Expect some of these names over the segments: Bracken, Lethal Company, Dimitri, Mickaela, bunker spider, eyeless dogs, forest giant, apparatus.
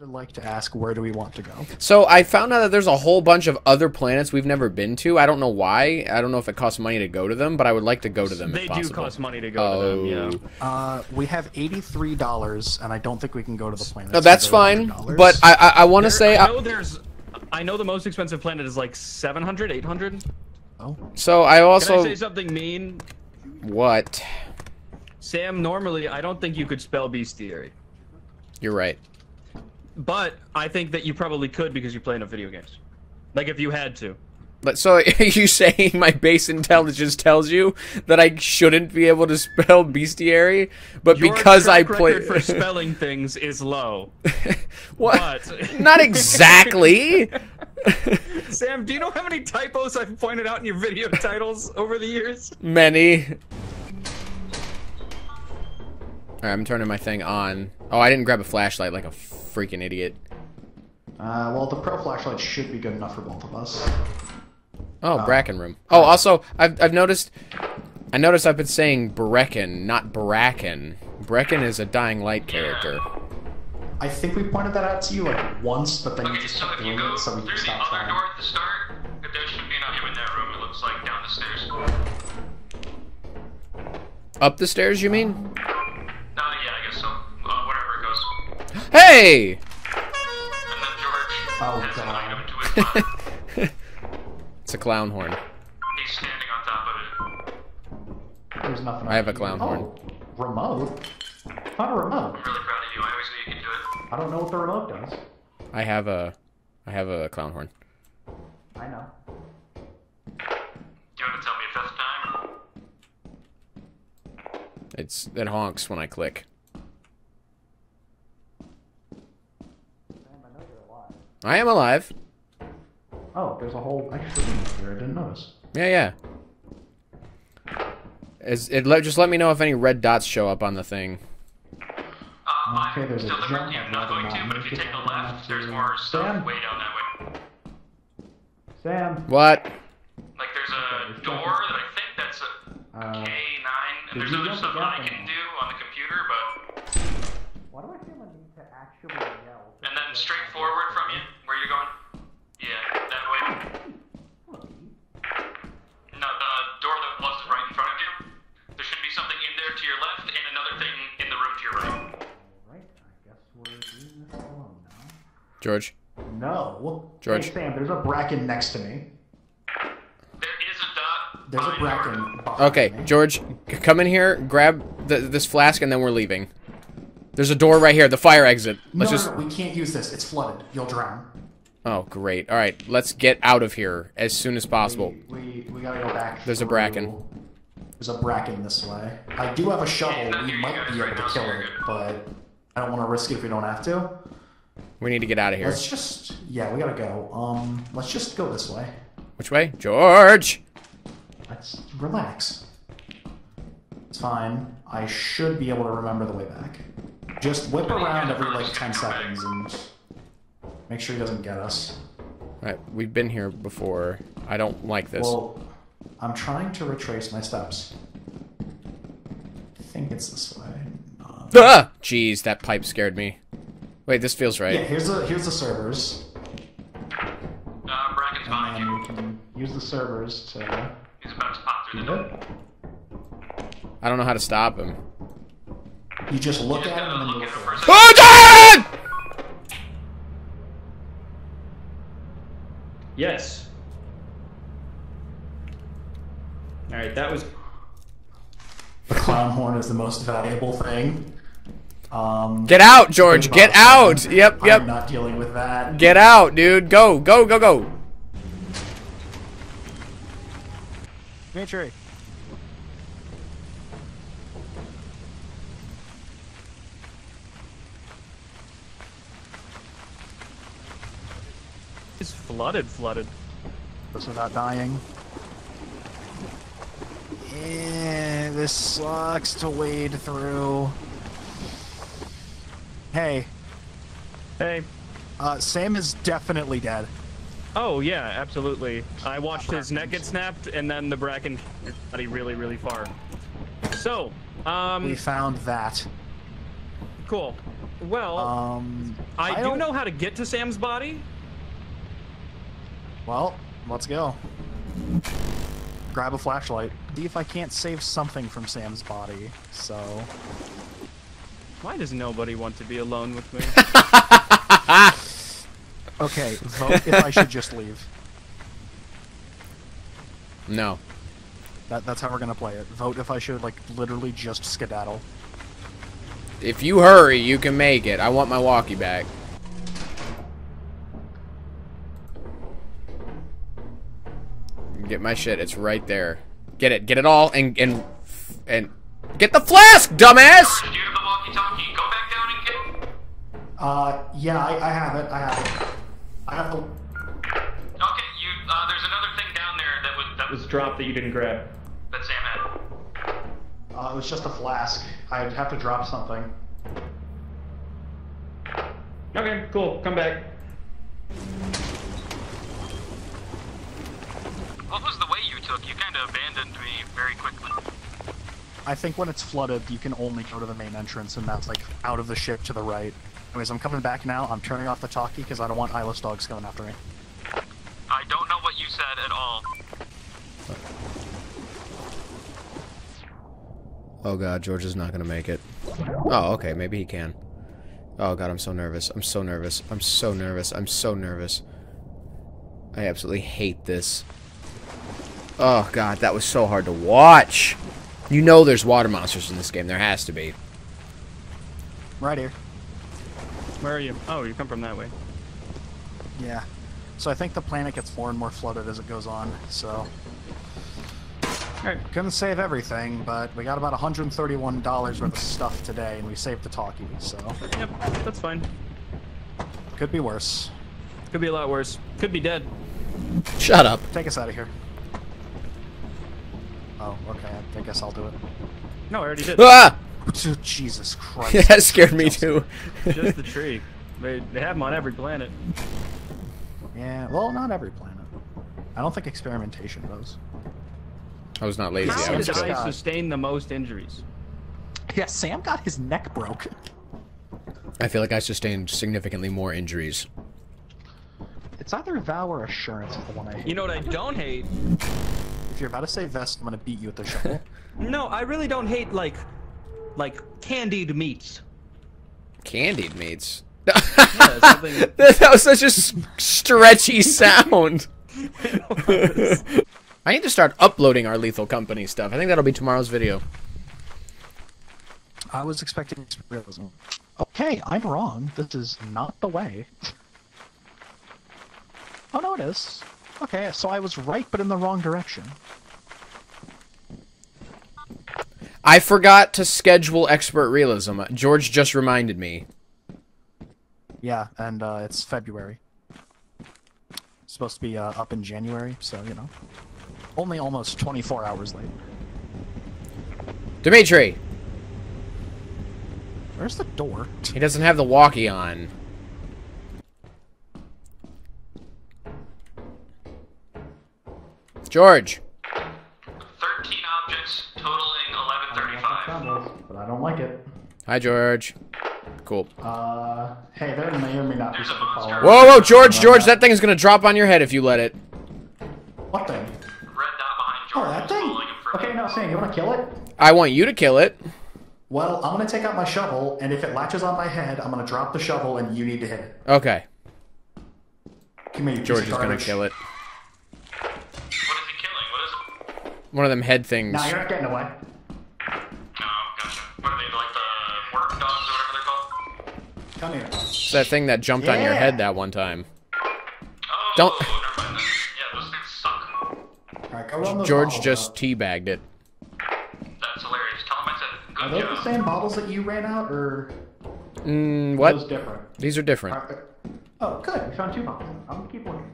would like to ask, where do we want to go? So I found out that there's a whole bunch of other planets we've never been to. I don't know why. I don't know if it costs money to go to them, but I would like to go to them. They do cost money to go to them. Yeah. We have $83, and I don't think we can go to the planet. No, that's fine. But I want to say I know the most expensive planet is like 700, 800. Oh. So I also can I say something mean. What? Sam, normally I don't think you could spell bestiary. You're right. But I think that you probably could because you play enough video games. Like if you had to. But so are you saying my base intelligence tells you that I shouldn't be able to spell bestiary, but your because I play record for spelling things is low. What? But... Not exactly. Sam, do you know how many typos I've pointed out in your video titles over the years? Many. Alright, I'm turning my thing on. Oh, I didn't grab a flashlight like a freaking idiot. Well, the pro flashlight should be good enough for both of us. Oh, Bracken room. Oh, also, I've noticed... I noticed I've been saying Brecken, not Bracken. Brecken is a Dying Light character. I think we pointed that out to you like once, but then you just kept doing it, so we can stop trying. There's the other door at the start, but there should be an item in that room, it looks like, down the stairs. Up the stairs, you mean? Hey! And then George has an item to his body. It's a clown horn. He's standing on top of it. There's nothing. I have a clown horn. Remote? Not a remote. I'm really proud of you. I always knew you could do it. I don't know what the remote does. I have a clown horn. I know. Do you want to tell me a fifth time? It honks when I click. I am alive. Oh, there's a whole extra room here. I didn't notice. Yeah, yeah. Just let me know if any red dots show up on the thing. Okay, there's still a giant. I'm not going to, but if you take a left, there's more stuff way down that way. Sam. What? Like there's a door that I think that's a K9, and there's other stuff that I can do on the computer, but. Why do I feel I need to actually? And then straight forward from you, where you're going. Yeah, that way. No, the door that was right in front of you. There should be something in there to your left, and another thing in the room to your right. Right, I guess we're doing this alone now. George. No. George. Hey, Sam, there's a Bracken next to me. There is a dot. There's a Bracken. Okay, George, come in here, grab this flask, and then we're leaving. There's a door right here, the fire exit. No, we can't use this. It's flooded. You'll drown. Oh, great. All right, let's get out of here as soon as possible. We gotta go back. There's a Bracken. There's a Bracken this way. I do have a shovel. We might be able to kill it, but I don't want to risk it if we don't have to. We need to get out of here. Let's just... Yeah, we gotta go. Let's just go this way. Which way? George! Let's relax. It's fine. I should be able to remember the way back. Just whip around every, like, 10 seconds and make sure he doesn't get us. Alright, we've been here before. I don't like this. Well, I'm trying to retrace my steps. I think it's this way. Ah! Jeez, that pipe scared me. Wait, this feels right. Yeah, here's the servers. Bracken's behind you. We can use the servers to... He's about to pop through the door. I don't know how to stop him. You just look at him and look at him. Oh, God! Yes. All right, that was. The clown horn is the most valuable thing. Get out, George. Get out. Yep. I'm not dealing with that. Get out, dude. Go. Nature. It's flooded. Those are not dying. Yeah, this sucks to wade through. Hey. Sam is definitely dead. Oh, yeah, absolutely. I watched his neck get snapped, and then the Bracken body really, really far. So, we found that. Cool. Well, I do know how to get to Sam's body. Well, let's go. Grab a flashlight. See if I can't save something from Sam's body, so... Why does nobody want to be alone with me? Okay, vote if I should just leave. No. That's how we're gonna play it. Vote if I should, like, literally just skedaddle. If you hurry, you can make it. I want my walkie back. Get my shit. It's right there. Get it. Get it all and get the flask, dumbass! Did you have the walkie-talkie? Go back down and get it. Yeah, I have it. I have it. I have the... Okay, you, there's another thing down there that was dropped that you didn't grab. That Sam had. It was just a flask. I'd have to drop something. Okay, cool. Come back. What was the way you took? You kind of abandoned me very quickly. I think when it's flooded, you can only go to the main entrance, and that's, like, out of the ship to the right. Anyways, I'm coming back now. I'm turning off the talkie because I don't want eyeless dogs coming after me. I don't know what you said at all. Oh god, George is not gonna make it. Oh, okay, maybe he can. Oh god, I'm so nervous. I'm so nervous. I'm so nervous. I'm so nervous. I absolutely hate this. Oh god, that was so hard to watch. You know there's water monsters in this game. There has to be. Right here. Where are you? Oh, you come from that way. Yeah. So I think the planet gets more and more flooded as it goes on, so... Alright, couldn't save everything, but we got about $131 worth of stuff today, and we saved the talkie, so... Yep, that's fine. Could be worse. Could be a lot worse. Could be dead. Shut up. Take us out of here. Oh, okay, I guess I'll do it. No, I already did. Ah! Jesus Christ. Yeah, that scared me too. Just the tree. They have them on every planet. Yeah, well, not every planet. I don't think experimentation does. I was not lazy. How did I sustain the most injuries? Yeah, Sam got his neck broke. I feel like I sustained significantly more injuries. It's either vow or assurance is the one I hate. You know what I don't hate? If you're about to say vest, I'm gonna beat you with the shovel. No, I really don't hate like candied meats. Candied meats? Yeah, something... That was such a stretchy sound. I need to start uploading our Lethal Company stuff. I think that'll be tomorrow's video. I was expecting realism. Okay, I'm wrong. This is not the way. Oh, no, it is. Okay, so I was right, but in the wrong direction. I forgot to schedule expert realism. George just reminded me. Yeah, and it's February. It's supposed to be up in January, so, you know. Only almost 24 hours late. Dimitri! Where's the door? He doesn't have the walkie on. George! 13 objects, totaling 1135. But I don't like it. Hi, George. Cool. Hey, there may or may not be something following. Whoa, whoa, George, George, that thing is gonna drop on your head if you let it. What thing? Oh, that thing? Okay, no, Sam, you want to kill it? I want you to kill it. Well, I'm going to take out my shovel, and if it latches on my head, I'm going to drop the shovel, and you need to hit it. Okay. Come here, George is going to kill it. What is he killing? What is it? One of them head things. Nah, you're not getting away. No, gotcha. What are they, like the worm dogs or whatever they're called? Come here. It's that thing that jumped on your head that one time. Oh, never mind that. George just teabagged it. That's hilarious. Tell him I said good job. Are those the same bottles that you ran out, or...? What? Those different? These are different. Oh, good. We found two bottles. I'm gonna keep looking.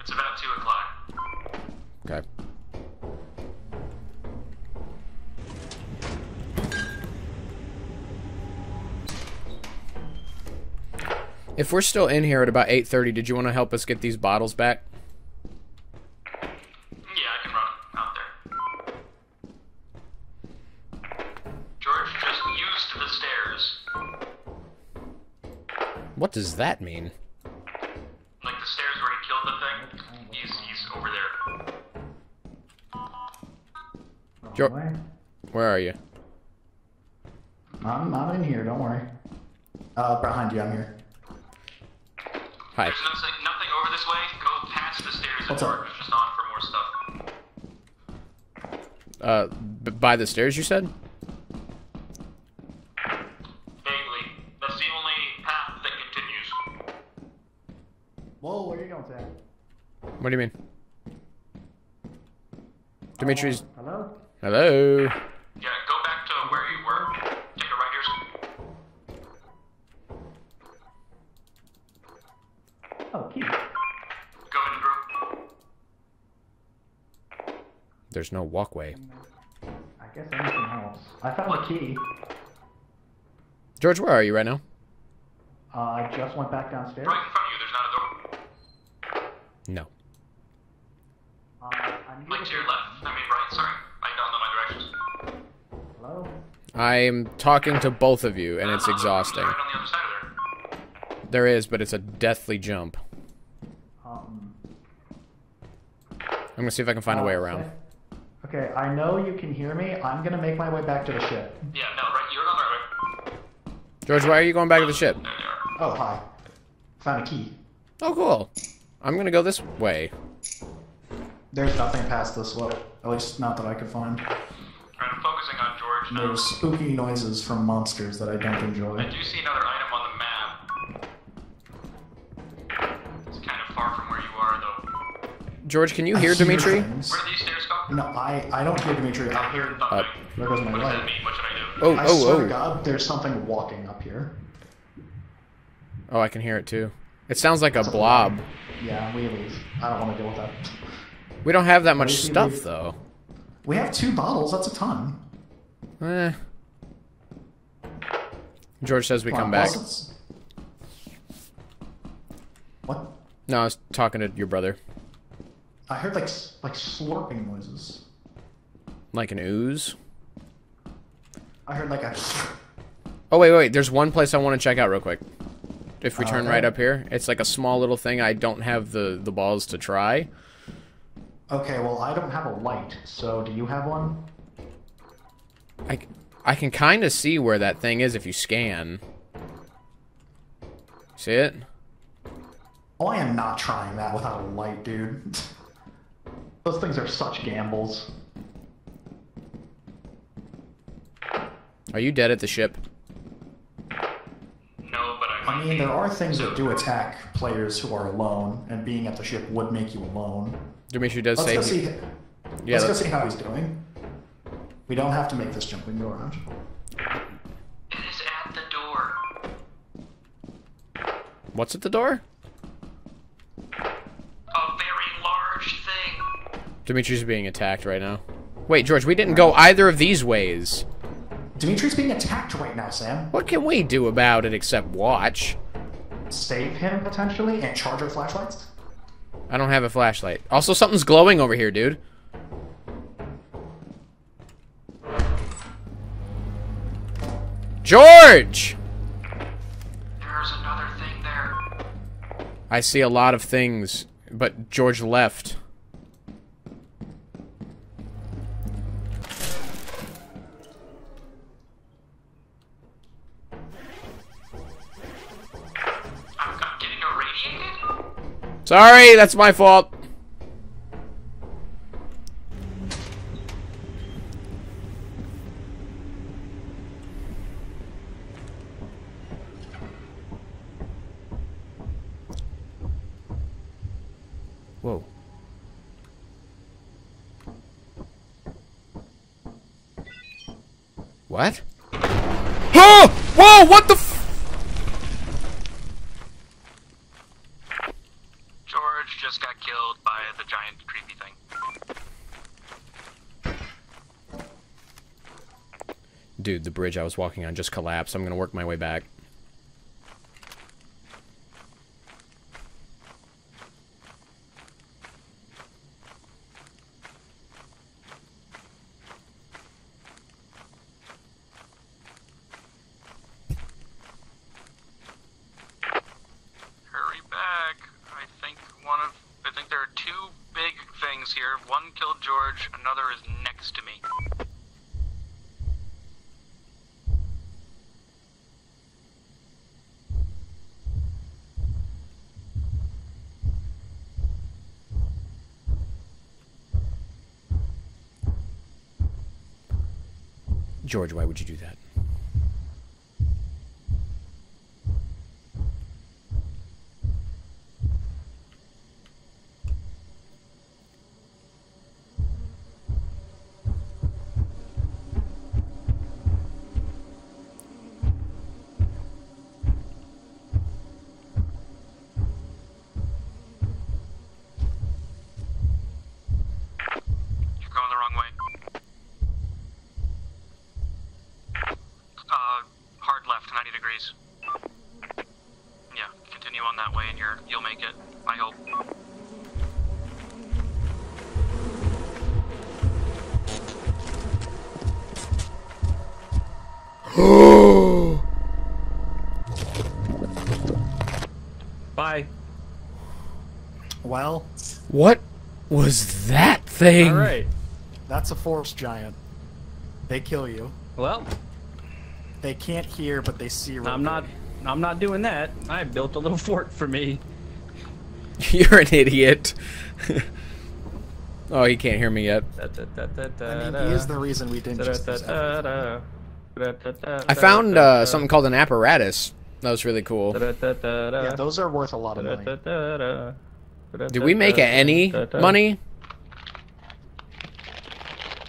It's about 2 o'clock. Okay. If we're still in here at about 8:30, did you want to help us get these bottles back? Yeah, I can run out there. What does that mean? Like the stairs where he killed the thing? He's over there. Joe, where are you? I'm in here, don't worry. Behind you, I'm here. Hi. There's nothing over this way. Go past the stairs. What's up? Just on for more stuff. By the stairs, you said? Vaguely. That's the only path that continues. Whoa, where are you going, Zach? What do you mean? Dimitri's... Hello? Hello? Yeah, go back to where you were. Take a right here. Oh, keep. Go in the group. There's no walkway. I guess anything else. I found a key. George, where are you right now? I just went back downstairs. Right in front of you, there's not a door. No. Like to your left, I mean right, sorry. I don't know my directions. Hello? I'm talking to both of you, and it's exhausting. Right on the other side of there. There is, but it's a deathly jump. I'm gonna see if I can find a way around. Okay, I know you can hear me. I'm gonna make my way back to the ship. Yeah, no, right, you're on the right way. George, why are you going back to the ship? Oh, hi. Found a key. Oh, cool. I'm gonna go this way. There's nothing past this level, at least not that I could find. Right, I'm focusing on George now. There's spooky noises from monsters that I don't enjoy. I do see another item on the map. It's kind of far from where you are, though. George, can you hear Dimitri? Things. Where do these stairs go? No, I don't hear Dimitri. I hear thumping. There goes my light. What does that mean? What should I do? I swear to God, there's something walking up here. Oh, I can hear it, too. It sounds like a blob. Yeah, we leave. I don't want to deal with that. We don't have that much stuff, though. We have 2 bottles. That's a ton. Eh. George says we come back. What? No, I was talking to your brother. I heard like slurping noises. Like an ooze? I heard like a... Oh, wait. There's one place I want to check out real quick. If we turn right up here. It's like a small little thing. I don't have the balls to try. Okay, well, I don't have a light, so do you have one? I can kind of see where that thing is if you scan. See it? Oh, I am not trying that without a light, dude. Those things are such gambles. Are you dead at the ship? No, but I mean, there are things that do attack players who are alone, and being at the ship would make you alone. Dimitri does say... Let's go see how he's doing. We don't have to make this jump. We can go around. It is at the door. What's at the door? A very large thing. Dimitri's being attacked right now. Wait, George, we didn't go either of these ways. Dimitri's being attacked right now, Sam. What can we do about it except watch? Save him, potentially, and charge our flashlights? I don't have a flashlight. Also, something's glowing over here, dude. George! There's another thing there. I see a lot of things, but George left. Sorry, that's my fault. Whoa. What? Oh! Whoa, what the f- just got killed by the giant creepy thing. Dude, the bridge I was walking on just collapsed. I'm gonna work my way back. George, another is next to me. George, why would you do that? Well, what was that thing? All right, that's a forest giant. They kill you. Well, they can't hear, but they see. Right, I'm not doing that. I built a little fort for me. You're an idiot. Oh, he can't hear me yet. I mean, he is the reason we didn't. I found something called an apparatus. That was really cool. Yeah, those are worth a lot of money. Did we make any money?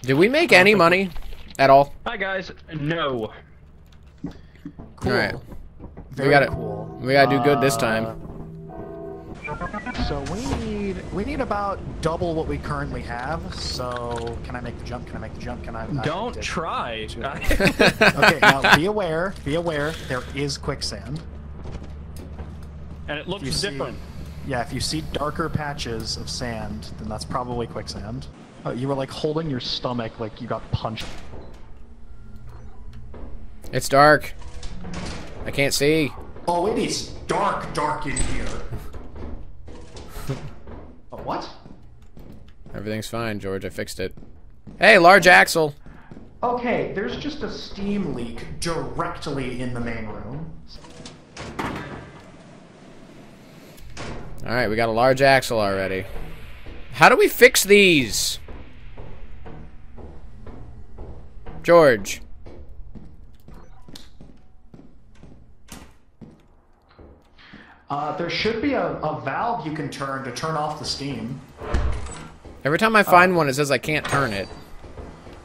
Did we make any money at all? Hi guys, no. Cool. All right. We gotta do good this time. So we need about double what we currently have. So can I make the jump? Don't try. Okay, now be aware. There is quicksand. And it looks different. Yeah, if you see darker patches of sand, then that's probably quicksand. Oh, you were like holding your stomach like you got punched. It's dark. I can't see. Oh, it is dark in here. Oh, what? Everything's fine, George. I fixed it. Hey, large axle. Okay, there's just a steam leak directly in the main room. Alright, we got a large axle already. How do we fix these? George. There should be a valve you can turn to turn off the steam. Every time I find one, it says I can't turn it.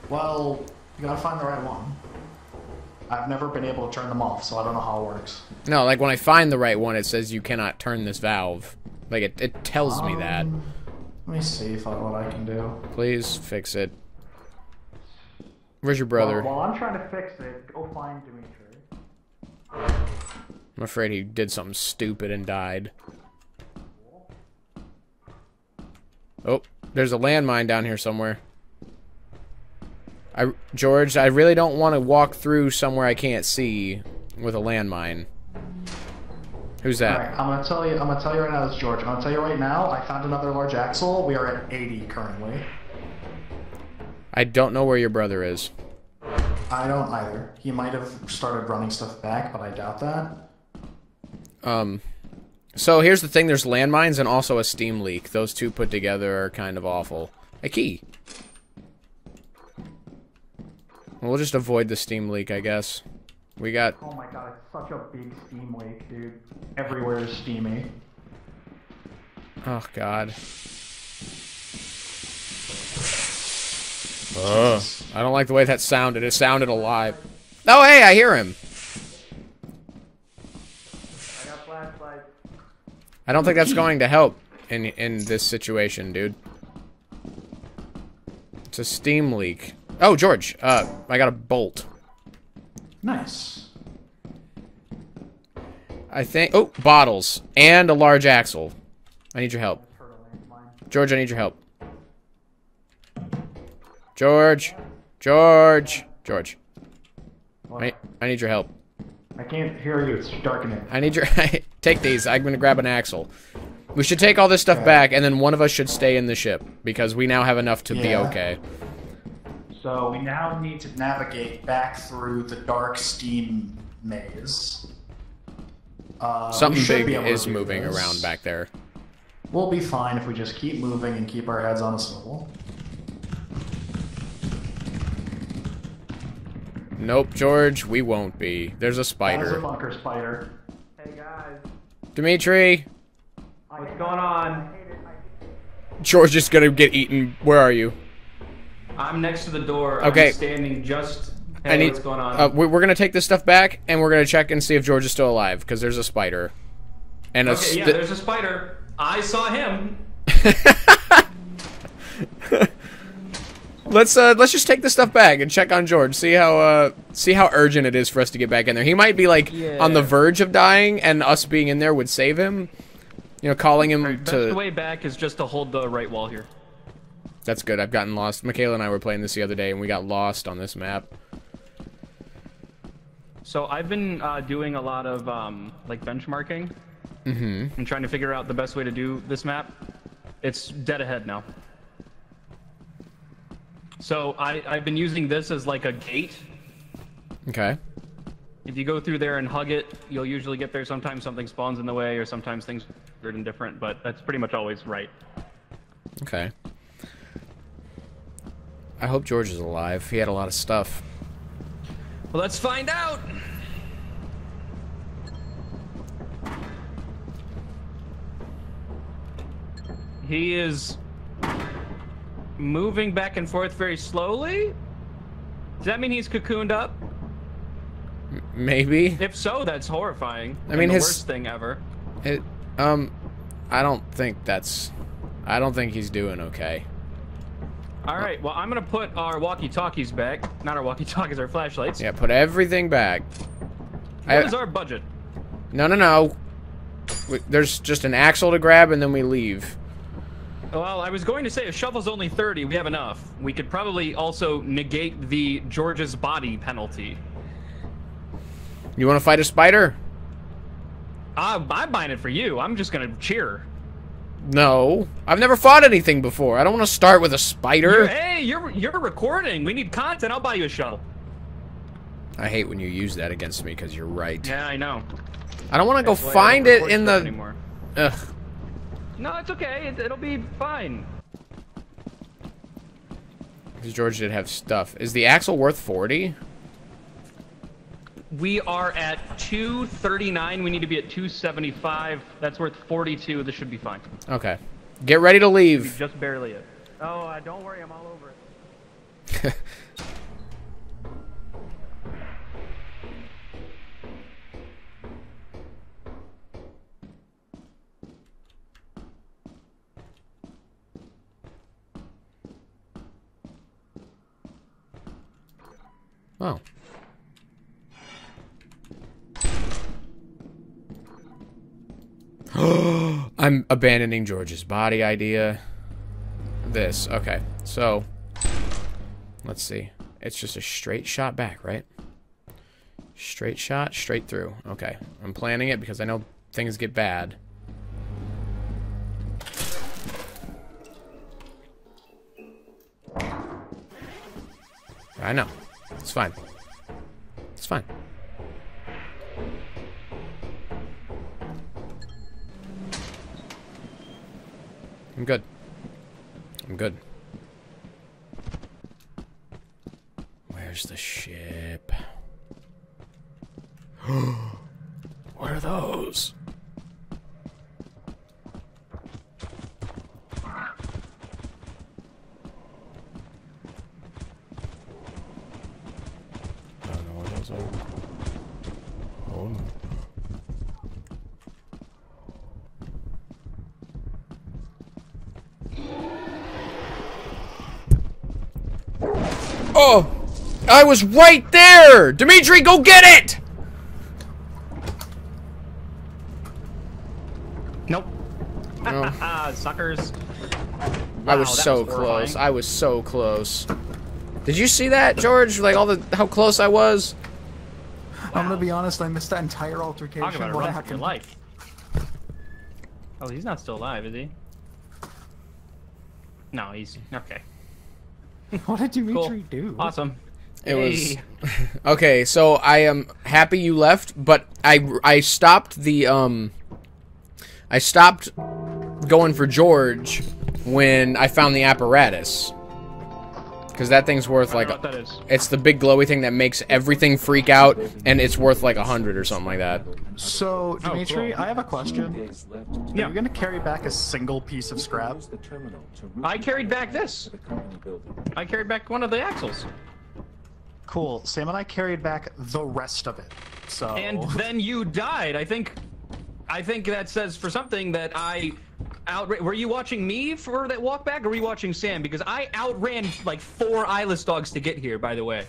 Well, you gotta find the right one. I've never been able to turn them off, so I don't know how it works. No, like when I find the right one, it says you cannot turn this valve. Like it tells me that. Let me see what I can do. Please fix it. Where's your brother? Well, while I'm trying to fix it, go find Dimitri. I'm afraid he did something stupid and died. Oh, there's a landmine down here somewhere. George, I really don't want to walk through somewhere I can't see with a landmine. Who's that? All right, I'm gonna tell you right now. It's George. I'm gonna tell you right now. I found another large axle. We are at 80 currently. I don't know where your brother is. I don't either. He might have started running stuff back, but I doubt that. So here's the thing. There's landmines and also a steam leak. Those two put together are kind of awful. A key. We'll just avoid the steam leak, I guess. We got... Oh my god, it's such a big steam leak, dude. Everywhere is steamy. Oh god. Ugh. I don't like the way that sounded. It sounded alive. Oh, hey, I hear him. I got flashlight. I don't think that's going to help in this situation, dude. It's a steam leak. Oh, George, I got a bolt. Nice. I think... Oh, bottles. And a large axle. I need your help. George, I need your help. George. I need your help. I can't hear you. It's darkening. I need your... Take these. I'm going to grab an axle. We should take all this stuff back, and then one of us should stay in the ship, because we now have enough to be okay. So we now need to navigate back through the dark steam maze. Something big is moving around back there. We'll be fine if we just keep moving and keep our heads on a swivel. Nope, George, we won't be. There's a spider. There's a bunker spider. Hey, guys. Dimitri! What's going on? George is gonna get eaten. Where are you? I'm next to the door. Okay. I'm standing just... Hey, what's going on? We're gonna take this stuff back, and we're gonna check and see if George is still alive, because there's a spider. And okay, yeah, there's a spider. I saw him. Let's just take this stuff back and check on George. See how urgent it is for us to get back in there. He might be like on the verge of dying, and us being in there would save him. You know, calling him The way back is just to hold the right wall here. That's good. I've gotten lost. Mickaela and I were playing this the other day, and we got lost on this map. So I've been doing a lot of like benchmarking. Mm-hmm. I'm trying to figure out the best way to do this map. It's dead ahead now. So I've been using this as like a gate. Okay. If you go through there and hug it, you'll usually get there. Sometimes something spawns in the way, or sometimes things are weird and different, but that's pretty much always right. Okay. I hope George is alive. He had a lot of stuff. Well, let's find out! He is... moving back and forth very slowly? Does that mean he's cocooned up? Maybe. If so, that's horrifying. I mean, his worst thing ever. I don't think he's doing okay. All right. Well, I'm gonna put our walkie-talkies back. Not our walkie-talkies, our flashlights. Yeah, put everything back. What is our budget? No, no, no. There's just an axle to grab, and then we leave. Well, I was going to say, if shovel's only 30, we have enough. We could probably also negate the George's body penalty. You want to fight a spider? I'm buying it for you. I'm just going to cheer. No. I've never fought anything before. I don't want to start with a spider. Hey, you're recording. We need content. I'll buy you a shovel. I hate when you use that against me, because you're right. Yeah, I know. I don't want to go find it in the... Anymore. Ugh. No, it's okay. It'll be fine. Because George did have stuff. Is the axle worth 40? We are at 239. We need to be at 275. That's worth 42. This should be fine. Okay. Get ready to leave. You're just barely it. Oh, don't worry. I'm all over it. Oh. I'm abandoning George's body idea. This. Okay. So, let's see. It's just a straight shot back, right? Straight shot, straight through. Okay. I'm planning it because I know things get bad. I know. It's fine. It's fine. I'm good. I'm good. Where's the ship? What are those? Oh, I was right there! Dimitri, go get it! Nope. No. Suckers. Wow, I was so close. I was so close. Did you see that, George? Like, how close I was? Wow. I'm gonna be honest, I missed that entire altercation. Talk about a run for your life. Oh, he's not still alive, is he? No, he's... Okay. What did Dimitri do? Awesome. It was... Okay, so I am happy you left, but I stopped the, I stopped going for George when I found the apparatus. Because that thing's worth like... I don't know what that is. It's the big glowy thing that makes everything freak out, and it's worth like 100 or something like that. So, Dimitri, I have a question. Yeah. Are you going to carry back a single piece of scrap? I carried back this. I carried back one of the axles. Cool. Sam and I carried back the rest of it. So. And then you died. I think that says for something that I... Were you watching me for that walk back, or were you watching Sam? Because I outran like 4 eyeless dogs to get here, by the way.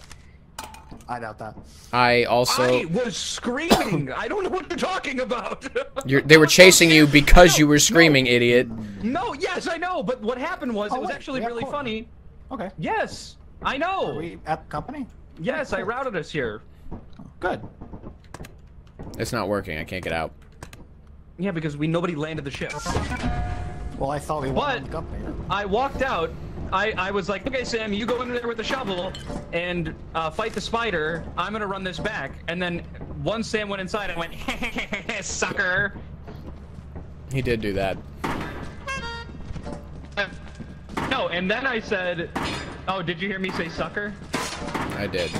I doubt that. I also... I was screaming! I don't know what you're talking about! They were chasing you because you were screaming, idiot. No, yes, I know, but what happened was, it was actually really funny. Okay. Yes, I know! Are we at the company? Yes, I routed us here. Good. It's not working, I can't get out. Yeah, because nobody landed the ship. Well, I thought we wanted the company. I walked out. I was like, okay, Sam, you go in there with the shovel and fight the spider. I'm gonna run this back. And then once Sam went inside, I went, sucker. He did do that. No, and then I said, oh, did you hear me say sucker? I did.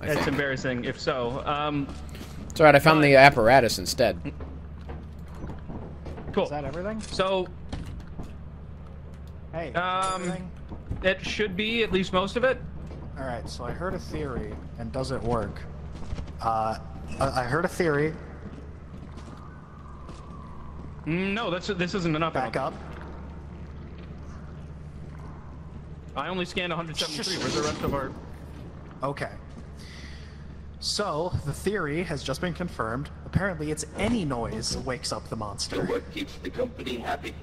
That's embarrassing. If so, it's alright. I found the apparatus instead. Cool. Is that everything? So, hey, it should be at least most of it. All right. So I heard a theory, and does it work? I heard a theory. No, this isn't enough. Back up. I only scanned 173. Where's the rest of our? Okay. So, the theory has just been confirmed. Apparently, it's any noise that wakes up the monster. What keeps the company happy?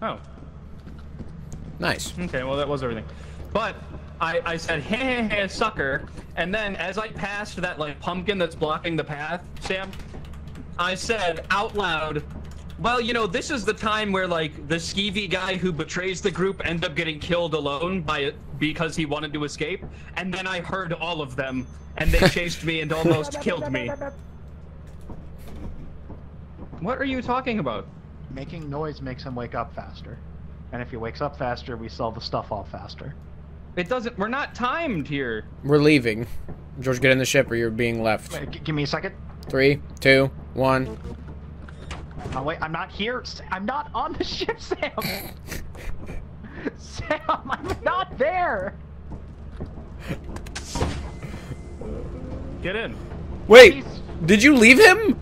Oh. Nice. Okay, well, that was everything. But, I said, hey, hey, hey, sucker. And then, as I passed that, like, pumpkin that's blocking the path, Sam, I said out loud, well, you know, this is the time where, like, the skeevy guy who betrays the group ends up getting killed alone because he wanted to escape. And then I heard all of them, and they chased me and almost killed me. What are you talking about? Making noise makes him wake up faster. And if he wakes up faster, we sell the stuff off faster. It doesn't... We're not timed here. We're leaving. George, get in the ship or you're being left. Wait, give me a second. 3, 2, 1... Oh, wait, I'm not here. I'm not on the ship, Sam. Sam, I'm not there. Get in. Wait, did you leave him?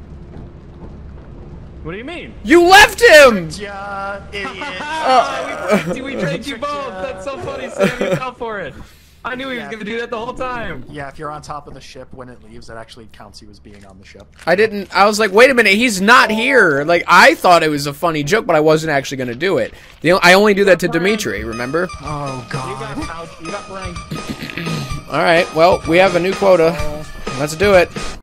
What do you mean? You left him! Ya, idiot. We tricked you both. That's so funny, Sam. You fell for it. I knew he was going to do that the whole time. Yeah, if you're on top of the ship when it leaves, that actually counts you as being on the ship. I was like, wait a minute, he's not here. Like, I thought it was a funny joke, but I wasn't actually going to do it. I only do that to Dimitri, remember? Oh, God. You got pranked. All right, well, we have a new quota. Let's do it.